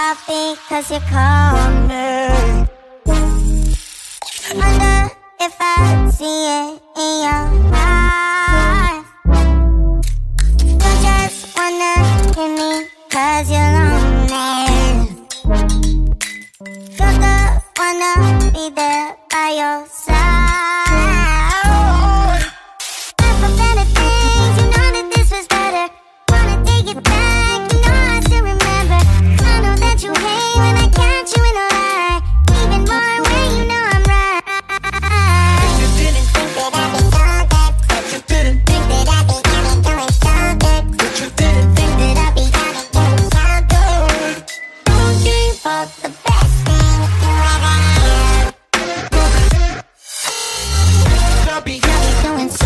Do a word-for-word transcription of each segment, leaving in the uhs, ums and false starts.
I think cause you call me. Wonder if I see it in your eyes. You just wanna hit me cause you're lonely. You're the wanna be there by your side. Back from better things, you know that this was better. Wanna take it back, you know I still remember. I know that you hate when I catch you in a lie. Even more when you know I'm right. But you didn't think that I'd be so good. But you didn't think that I'd be coming, going so good. But you didn't think that I'd be coming, going so good. Don't give up the best thing you ever had. I'll be going so good.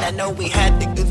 I know we had to do